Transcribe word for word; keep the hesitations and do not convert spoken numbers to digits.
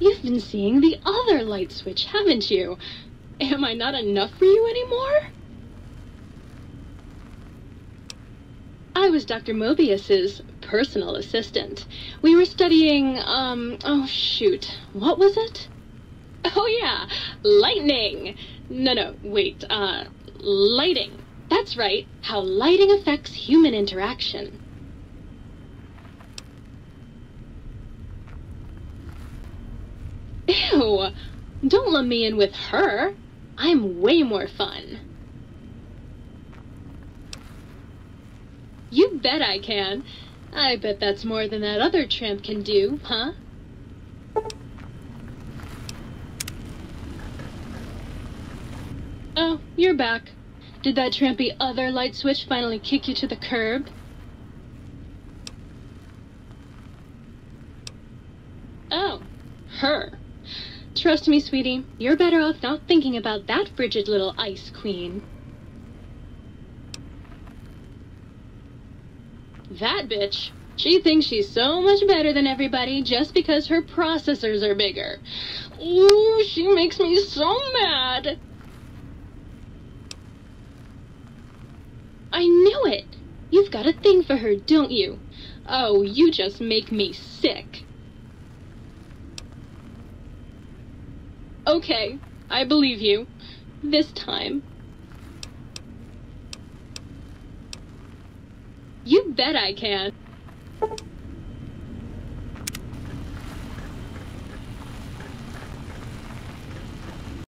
You've been seeing the other light switch, haven't you? Am I not enough for you anymore? I was Doctor Mobius's personal assistant. We were studying, um, oh shoot, what was it? Oh yeah, lightning! No, no, wait, uh, lighting. That's right, how lighting affects human interaction. Ew! Don't let me in with her. I'm way more fun. You bet I can. I bet that's more than that other tramp can do, huh? Oh, you're back. Did that trampy other light switch finally kick you to the curb? Oh, her. Trust me, sweetie, you're better off not thinking about that frigid little ice queen. That bitch, she thinks she's so much better than everybody just because her processors are bigger. Ooh, she makes me so mad. I knew it. You've got a thing for her, don't you? Oh, you just make me sick. Okay, I believe you. This time. You bet I can.